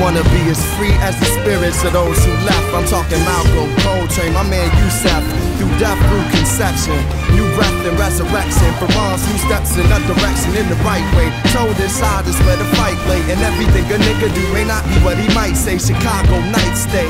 wanna be as free as the spirits of those who left. I'm talking Malcolm Coltrane, my man Yousef. Through death, through conception, new breath and resurrection. For all who steps in that direction in the right way. Toe this side is where the fight lay, and everything a nigga do may not be what he might say. Chicago nights stay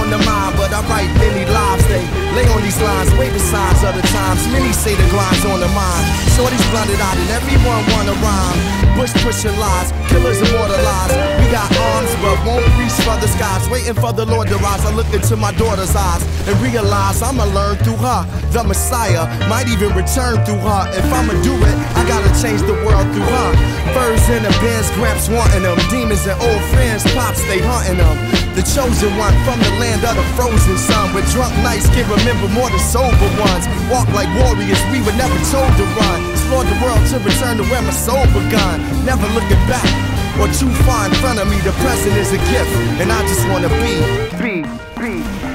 on the mind, but I write many lives. They lay on these lines, wait the signs of the times. Many say the grind's on the mind. Shorty's blunted out and everyone wanna rhyme. Bush pushing lies, killers immortalized. We got arms but won't reach for the skies. Waiting for the Lord to rise. I look into my daughter's eyes and realize I'ma learn through her. The Messiah might even return through her. If I'ma do it, I gotta change the world through her. Furs in the bins, gramps wanting them. Demons and old friends, pops, they hunting them. The chosen one from the land of the frozen sun. With drunk nights can remember more than sober ones. Walk like warriors, we were never told to run. Explored the world to return to where my soul begun. Never looking back or too far in front of me. The present is a gift, and I just wanna be.